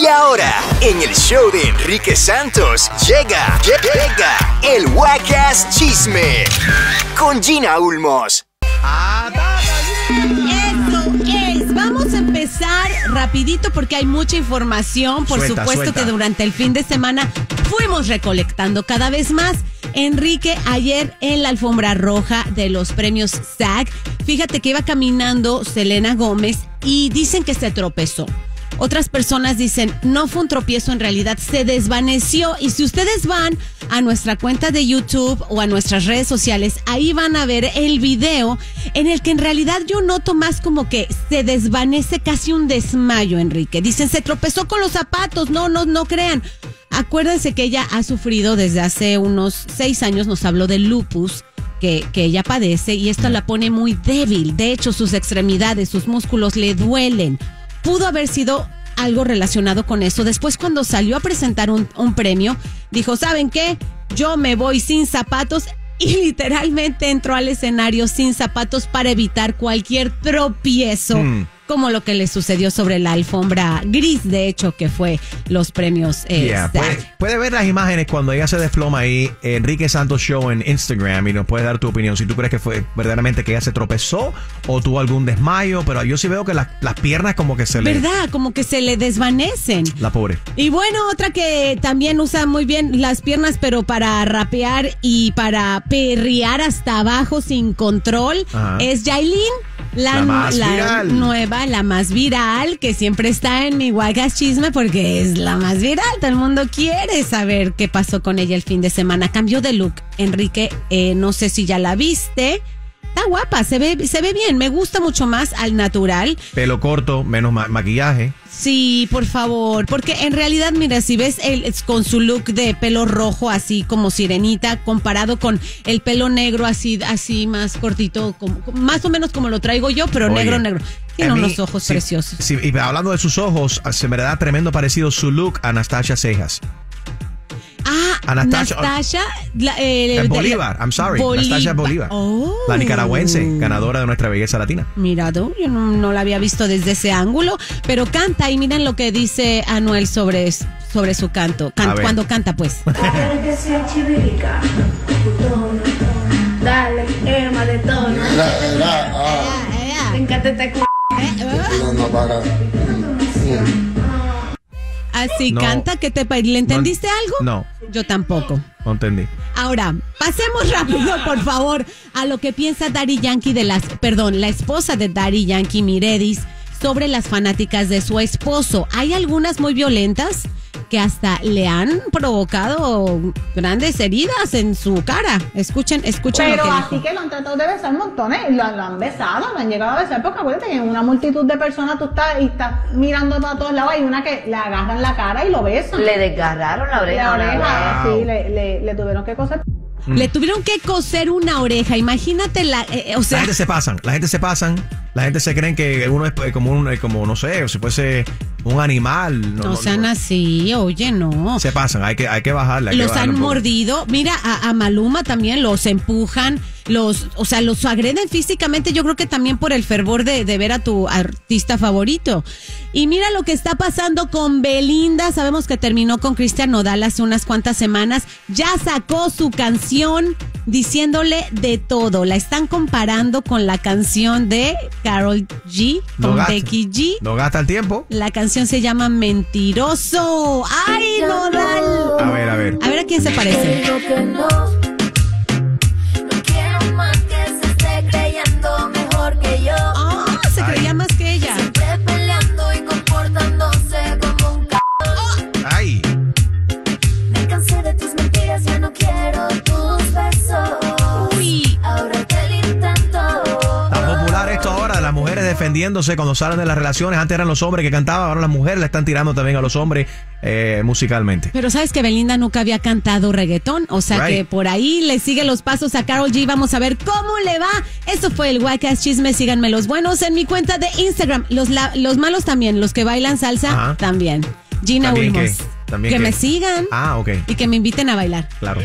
Y ahora, en el show de Enrique Santos, llega el Wack Ass Chisme con Gina Ulmos. Vamos a empezar rapidito porque hay mucha información, por supuesto. Que durante el fin de semana fuimos recolectando cada vez más. Enrique, ayer en la alfombra roja de los premios SAG, fíjate que iba caminando Selena Gómez y dicen que se tropezó. Otras personas dicen, no fue un tropiezo, en realidad se desvaneció. Y si ustedes van a nuestra cuenta de YouTube o a nuestras redes sociales, ahí van a ver el video en el que en realidad yo noto más como que se desvanece, casi un desmayo, Enrique. Dicen, se tropezó con los zapatos. No crean. Acuérdense que ella ha sufrido desde hace unos 6 años, nos habló de lupus, que ella padece, y esto la pone muy débil. De hecho, sus extremidades, sus músculos le duelen. Pudo haber sido algo relacionado con eso. Después, cuando salió a presentar un premio, dijo, ¿saben qué? Yo me voy sin zapatos, y literalmente entró al escenario sin zapatos para evitar cualquier tropiezo, como lo que le sucedió sobre la alfombra gris, de hecho, que fue los premios. Puede ver las imágenes cuando ella se desploma ahí, Enrique Santos Show en Instagram, y nos puedes dar tu opinión, si tú crees que fue verdaderamente que ella se tropezó o tuvo algún desmayo, pero yo sí veo que las piernas como que se le... ¿Verdad? Como que se le desvanecen. La pobre. Y bueno, otra que también usa muy bien las piernas, pero para rapear y para perrear hasta abajo sin control, es Yailin. La más viral, que siempre está en mi Wack Ass Chisme porque es la más viral. Todo el mundo quiere saber qué pasó con ella el fin de semana. Cambió de look, Enrique, no sé si ya la viste. Está guapa, se ve bien, me gusta mucho más al natural. Pelo corto, menos maquillaje. Sí, por favor, porque en realidad, mira, si ves con su look de pelo rojo así como sirenita, comparado con el pelo negro así más cortito, como, más o menos como lo traigo yo, pero negro. Tiene unos ojos preciosos. Sí, y hablando de sus ojos, se me da tremendo parecido su look a Anastasia Cejas. Anastasia Bolívar. La nicaragüense, ganadora de nuestra belleza latina. Mirado, yo no la había visto desde ese ángulo, pero canta, y miren lo que dice Anuel sobre su canto. Cuando canta, pues. Dale que sea chivica, putona, dale, ema de tono. Así canta que te... ¿Le entendiste algo? No. Yo tampoco. No entendí. Ahora, pasemos rápido, por favor, a lo que piensa Daddy Yankee la esposa de Daddy Yankee, Mireddys, sobre las fanáticas de su esposo. Hay algunas muy violentas que hasta le han provocado grandes heridas en su cara. Escuchen pero lo que así dijo. Que lo han tratado de besar montones, lo han besado, lo han llegado a besar, porque acuérdate que en una multitud de personas tú estás mirando para todos lados, hay una que le agarran la cara y lo besan. Le desgarraron la oreja. Wow. Sí, le tuvieron que coser. Le tuvieron que coser una oreja, imagínate la gente se pasan, la gente se creen que uno es como no sé, si fuese un animal. No sean así, oye, no. Se pasan, hay que bajarle. Los han mordido, mira, a Maluma también los empujan, los agreden físicamente, yo creo que también por el fervor de ver a tu artista favorito. Y mira lo que está pasando con Belinda, sabemos que terminó con Christian Nodal hace unas cuantas semanas, ya sacó su canción diciéndole de todo, la están comparando con la canción de Karol G, con Becky G. No gasta el tiempo. La canción se llama Mentiroso. ¡Ay, Nodal! A ver. A ver a quién se parece. Defendiéndose cuando salen de las relaciones. Antes eran los hombres que cantaban, ahora las mujeres le están tirando también a los hombres musicalmente. Pero sabes que Belinda nunca había cantado reggaetón, o sea que por ahí le sigue los pasos a Karol G. Vamos a ver cómo le va. Esto fue el Wack Ass Chisme, síganme los buenos en mi cuenta de Instagram, los malos también, los que bailan salsa. Ajá. También Gina Ulmos, que me sigan y que me inviten a bailar, claro.